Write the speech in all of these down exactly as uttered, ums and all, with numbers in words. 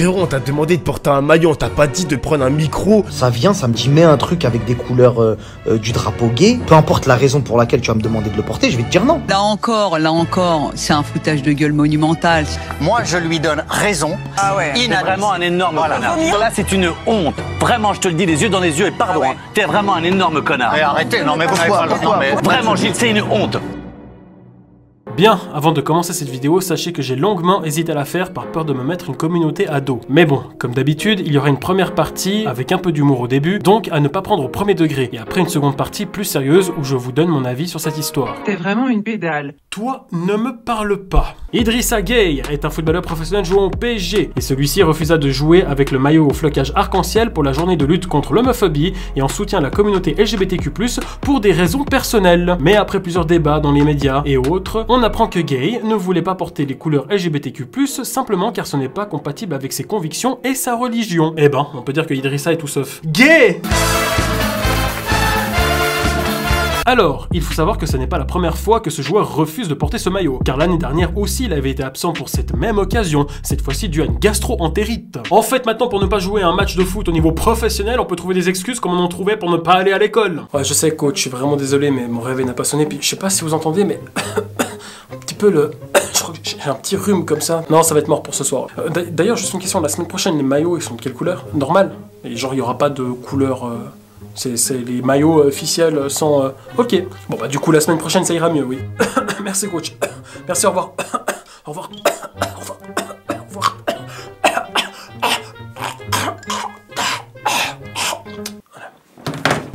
frérot, on t'a demandé de porter un maillot, on t'a pas dit de prendre un micro. Ça vient, ça me dit mets un truc avec des couleurs euh, euh, du drapeau gay. Peu importe la raison pour laquelle tu vas me demander de le porter, je vais te dire non. Là encore, là encore, c'est un foutage de gueule monumental. Moi, je lui donne raison. Ah ouais, c'est vraiment un énorme voilà. connard. Là, c'est une honte. Vraiment, je te le dis, les yeux dans les yeux et pardon. Ah ouais. T'es vraiment un énorme connard. Mais arrêtez, non mais pourquoi, pourquoi, pourquoi mais... Vraiment, Gilles, c'est une honte. Bien, avant de commencer cette vidéo, sachez que j'ai longuement hésité à la faire par peur de me mettre une communauté à dos. Mais bon, comme d'habitude, il y aura une première partie avec un peu d'humour au début, donc à ne pas prendre au premier degré. Et après une seconde partie plus sérieuse où je vous donne mon avis sur cette histoire. T'es vraiment une pédale. Toi, ne me parle pas. Idrissa Gueye est un footballeur professionnel jouant au P S G et celui-ci refusa de jouer avec le maillot au flocage arc-en-ciel pour la journée de lutte contre l'homophobie et en soutien à la communauté L G B T Q plus, pour des raisons personnelles. Mais après plusieurs débats dans les médias et autres, on a apprend que Gueye ne voulait pas porter les couleurs L G B T Q plus, simplement car ce n'est pas compatible avec ses convictions et sa religion. Eh ben, on peut dire que Idrissa est tout sauf gay. Alors, il faut savoir que ce n'est pas la première fois que ce joueur refuse de porter ce maillot, car l'année dernière aussi il avait été absent pour cette même occasion, cette fois-ci dû à une gastro-entérite. En fait, maintenant pour ne pas jouer un match de foot au niveau professionnel, on peut trouver des excuses comme on en trouvait pour ne pas aller à l'école. Ouais, je sais coach, je suis vraiment désolé mais mon réveil n'a pas sonné, puis je sais pas si vous entendez mais... un petit peu le... je crois que j'ai un petit rhume comme ça. Non, ça va être mort pour ce soir. Euh, D'ailleurs, juste une question, la semaine prochaine, les maillots, ils sont de quelle couleur? Normal. Et genre, il n'y aura pas de couleur... Euh... C'est les maillots officiels sans... Euh... Ok. Bon, bah du coup, la semaine prochaine, ça ira mieux, oui. Merci, coach. Merci, au revoir. Au revoir. Au revoir. Au revoir.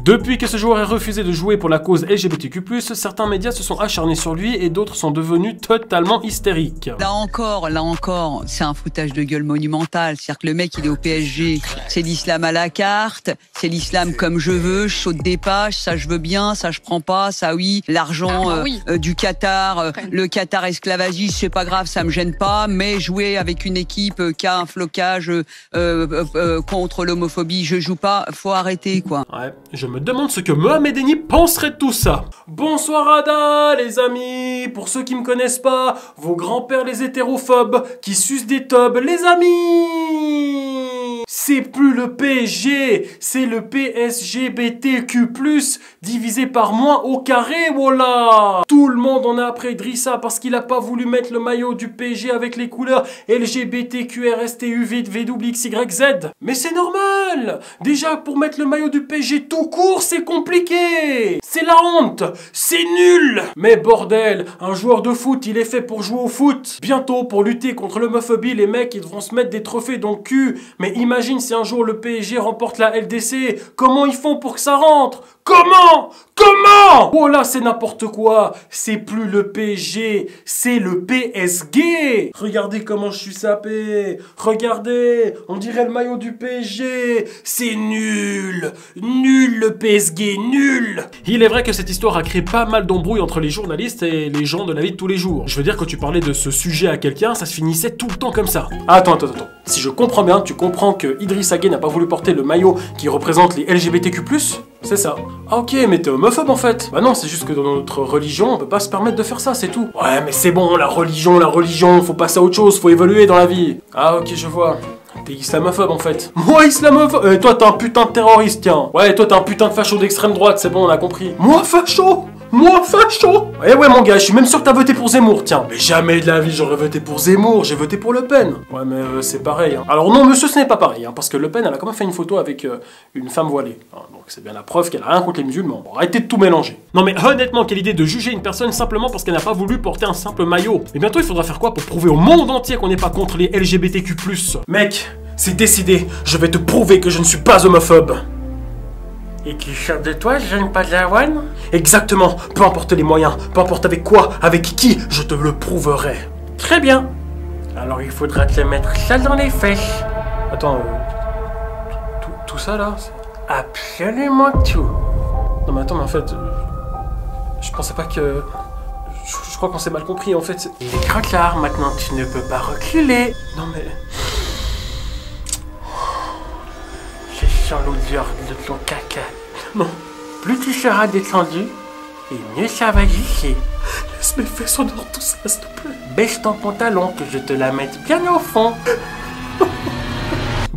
Depuis que ce joueur a refusé de jouer pour la cause L G B T Q plus, certains médias se sont acharnés sur lui et d'autres sont devenus totalement hystériques. Là encore, là encore, c'est un foutage de gueule monumental. C'est-à-dire que le mec, il est au P S G, c'est l'islam à la carte, c'est l'islam comme je veux, je saute des pages, ça je veux bien, ça je prends pas, ça oui, l'argent euh, euh, du Qatar, euh, le Qatar esclavagiste, c'est pas grave, ça me gêne pas, mais jouer avec une équipe euh, qui a un flocage euh, euh, euh, contre l'homophobie, je joue pas, faut arrêter quoi. Ouais, je me demande ce que Mohamed Eni penserait de tout ça. Bonsoir Ada, les amis. Pour ceux qui me connaissent pas, vos grands-pères les hétérophobes qui sucent des tobes, les amis. C'est plus le P S G, c'est le P S G B T Q plus, divisé par moins au carré, voilà. Tout le monde en a après Idrissa parce qu'il a pas voulu mettre le maillot du P S G avec les couleurs L G B T Q R S T U V W X Y Z. Mais c'est normal. Déjà, pour mettre le maillot du P S G tout court, c'est compliqué, c'est la honte, c'est nul. Mais bordel, un joueur de foot, il est fait pour jouer au foot. Bientôt, pour lutter contre l'homophobie, les mecs, ils devront se mettre des trophées dans le cul. Mais imagine si un jour le P S G remporte la L D C, comment ils font pour que ça rentre? Comment? Comment? Oh là, c'est n'importe quoi. C'est plus le P S G, c'est le P S G. Regardez comment je suis sapé. Regardez, on dirait le maillot du P S G. C'est nul. Nul le P S G, nul. Il est vrai que cette histoire a créé pas mal d'embrouilles entre les journalistes et les gens de la vie de tous les jours. Je veux dire, quand tu parlais de ce sujet à quelqu'un, ça se finissait tout le temps comme ça. Attends, attends, attends. Si je comprends bien, tu comprends que Idrissa Gueye n'a pas voulu porter le maillot qui représente les L G B T Q plus? C'est ça. Ah ok, mais t'es homophobe en fait. Bah non, c'est juste que dans notre religion, on peut pas se permettre de faire ça, c'est tout. Ouais, mais c'est bon, la religion, la religion, faut passer à autre chose, faut évoluer dans la vie. Ah ok, je vois. T'es islamophobe en fait. Moi islamophobe euh, toi t'es un putain de terroriste, tiens. Ouais, toi t'es un putain de facho d'extrême droite, c'est bon, on a compris. Moi facho? Moi facho? Eh ouais mon gars, je suis même sûr que t'as voté pour Zemmour, tiens. Mais jamais de la vie j'aurais voté pour Zemmour, j'ai voté pour Le Pen. Ouais mais euh, c'est pareil, hein. Alors non monsieur, ce n'est pas pareil, hein, parce que Le Pen, elle a quand même fait une photo avec euh, une femme voilée. Hein, donc c'est bien la preuve qu'elle a rien contre les musulmans. Bon, arrêtez de tout mélanger. Non mais honnêtement, quelle idée de juger une personne simplement parce qu'elle n'a pas voulu porter un simple maillot. Et bientôt il faudra faire quoi pour prouver au monde entier qu'on n'est pas contre les L G B T Q plus? Mec, c'est décidé, je vais te prouver que je ne suis pas homophobe. Et qui chante de toi, je n'aime pas de la one. Exactement, peu importe les moyens, peu importe avec quoi, avec qui, je te le prouverai. Très bien. Alors il faudra te mettre ça dans les fesses. Attends, euh, tout, tout ça là? Absolument tout. Non mais attends, mais en fait, euh, je pensais pas que... Je, je crois qu'on s'est mal compris, en fait. Il est trop tard, maintenant tu ne peux pas reculer. Non mais... Sans l'odeur de ton caca. Non. Plus tu seras détendu, et mieux ça va glisser. Laisse mes fesses en dehors tout ça, s'il te plaît. Baisse ton pantalon, que je te la mette bien au fond.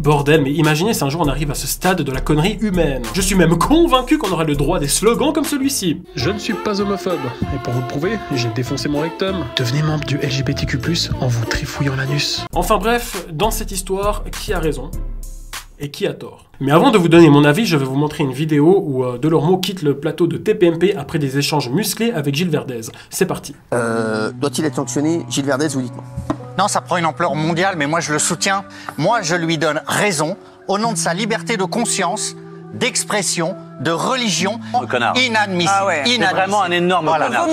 bordel, mais imaginez si un jour on arrive à ce stade de la connerie humaine. Je suis même convaincu qu'on aura le droit à des slogans comme celui-ci. Je ne suis pas homophobe, et pour vous le prouver, j'ai défoncé mon rectum. Devenez membre du L G B T Q plus, en vous trifouillant l'anus. Enfin bref, dans cette histoire, qui a raison ? Et qui a tort ? Mais avant de vous donner mon avis, je vais vous montrer une vidéo où euh, Delormeau quitte le plateau de T P M P après des échanges musclés avec Gilles Verdez. C'est parti. Euh, Doit-il être sanctionné, Gilles Verdez, vous dites-moi. Non, ça prend une ampleur mondiale, mais moi je le soutiens. Moi, je lui donne raison au nom de sa liberté de conscience, d'expression, de religion, inadmissible. Ah ouais, c'est vraiment un énorme voilà. connard.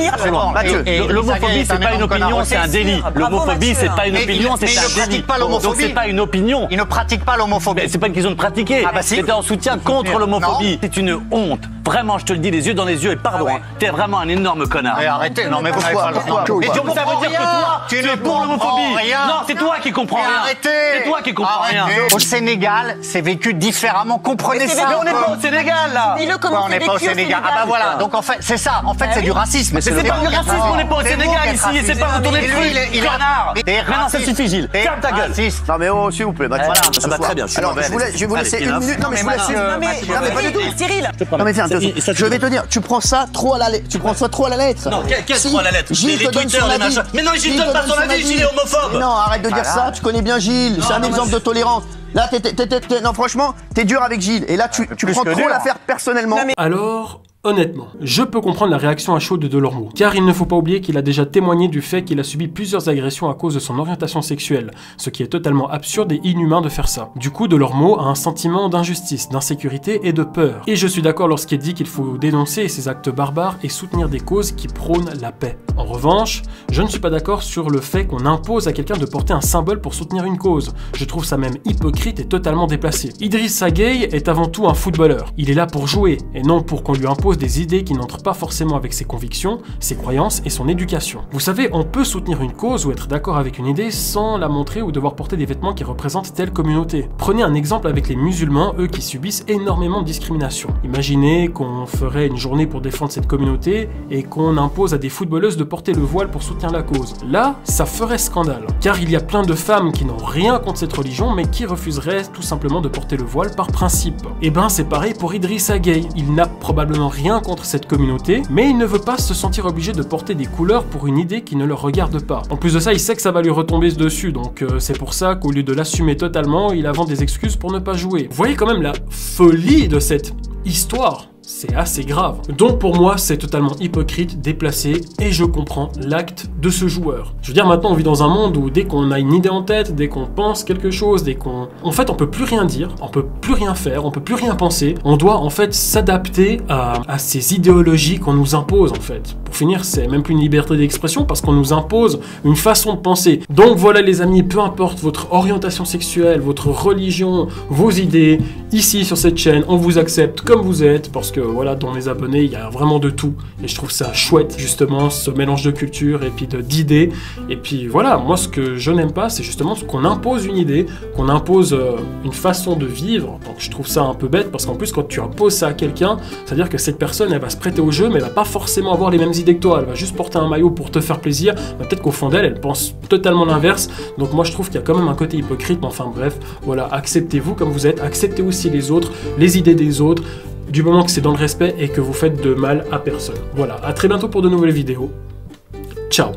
L'homophobie, c'est pas une opinion, c'est un délit. L'homophobie, c'est pas une opinion, c'est un délit. Donc c'est pas une opinion. Il ne pratique pas l'homophobie. C'est pas une question de pratiquer. Ah bah si. C'était en soutien contre l'homophobie. C'est une honte. Vraiment, je te le dis, les yeux dans les yeux et pardon. Ah ouais. T'es vraiment un énorme connard. Mais arrêtez, non mais pourquoi, pourquoi, pourquoi. Et tu comprends ça veut dire que toi, tu es pour l'homophobie. Non, c'est toi qui comprends rien. Arrêtez. C'est toi qui comprends rien. Au Sénégal, c'est vécu différemment. Comprenez ça. Mais on n'est pas au Sénégal là. Quoi, on n'est pas au Sénégal. Ah bah voilà, donc en fait, c'est ça, en fait, c'est du racisme. Mais c'est pas du racisme, on n'est pas au Sénégal ici, et c'est pas un tournée de flics, connard. Maintenant, ça suffit, Gilles. Ferme ta gueule. Non mais oh, s'il vous plaît, Mathieu. Voilà, très bien. Alors, je vais vous laisser une minute. Non mais je vous laisse. Non mais pas du tout. Cyril. Non mais tiens, je vais te dire, tu prends ça trop à la lettre. Tu prends ça trop à la lettre. Non, qu'est-ce trop à la lettre ? Gilles te donne son avis. Mais non, Gilles donne pas son avis, Gilles est homophobe. Non, arrête de dire ça, tu connais bien Gilles, c'est un exemple de tolérance. Là, t'es, t'es, t'es, t'es, non, franchement, t'es dur avec Gilles. Et là, tu, tu prends trop l'affaire personnellement. Alors, honnêtement, je peux comprendre la réaction à chaud de Delormeau. Car il ne faut pas oublier qu'il a déjà témoigné du fait qu'il a subi plusieurs agressions à cause de son orientation sexuelle. Ce qui est totalement absurde et inhumain de faire ça. Du coup, Delormeau a un sentiment d'injustice, d'insécurité et de peur. Et je suis d'accord lorsqu'il dit qu'il faut dénoncer ces actes barbares et soutenir des causes qui prônent la paix. En revanche, je ne suis pas d'accord sur le fait qu'on impose à quelqu'un de porter un symbole pour soutenir une cause. Je trouve ça même hypocrite est totalement déplacé. Idrissa Gueye est avant tout un footballeur. Il est là pour jouer, et non pour qu'on lui impose des idées qui n'entrent pas forcément avec ses convictions, ses croyances et son éducation. Vous savez, on peut soutenir une cause ou être d'accord avec une idée sans la montrer ou devoir porter des vêtements qui représentent telle communauté. Prenez un exemple avec les musulmans, eux qui subissent énormément de discrimination. Imaginez qu'on ferait une journée pour défendre cette communauté et qu'on impose à des footballeuses de porter le voile pour soutenir la cause. Là, ça ferait scandale. Car il y a plein de femmes qui n'ont rien contre cette religion mais qui refusent tout simplement de porter le voile par principe. Et ben c'est pareil pour Idrissa Gueye. Il n'a probablement rien contre cette communauté, mais il ne veut pas se sentir obligé de porter des couleurs pour une idée qui ne le regarde pas. En plus de ça, il sait que ça va lui retomber dessus, donc euh, c'est pour ça qu'au lieu de l'assumer totalement, il invente des excuses pour ne pas jouer. Vous voyez quand même la folie de cette histoire. C'est assez grave. Donc pour moi, c'est totalement hypocrite, déplacé, et je comprends l'acte de ce joueur. Je veux dire, maintenant, on vit dans un monde où dès qu'on a une idée en tête, dès qu'on pense quelque chose, dès qu'on... En fait, on peut plus rien dire, on peut plus rien faire, on peut plus rien penser. On doit, en fait, s'adapter à, à ces idéologies qu'on nous impose, en fait. Pour finir, c'est même plus une liberté d'expression parce qu'on nous impose une façon de penser. Donc voilà, les amis, peu importe votre orientation sexuelle, votre religion, vos idées, ici, sur cette chaîne, on vous accepte comme vous êtes, parce que Que, voilà, dans mes abonnés, il y a vraiment de tout. Et je trouve ça chouette, justement, ce mélange de culture et puis d'idées. Et puis voilà, moi, ce que je n'aime pas, c'est justement ce qu'on impose une idée, qu'on impose euh, une façon de vivre. Donc je trouve ça un peu bête, parce qu'en plus, quand tu imposes ça à quelqu'un, c'est-à-dire que cette personne, elle va se prêter au jeu, mais elle va pas forcément avoir les mêmes idées que toi. Elle va juste porter un maillot pour te faire plaisir. Bah, peut-être qu'au fond d'elle, elle pense totalement l'inverse. Donc moi, je trouve qu'il y a quand même un côté hypocrite. Mais enfin bref, voilà, acceptez-vous comme vous êtes. Acceptez aussi les autres, les idées des autres, du moment que c'est dans le respect et que vous faites de mal à personne. Voilà, à très bientôt pour de nouvelles vidéos. Ciao.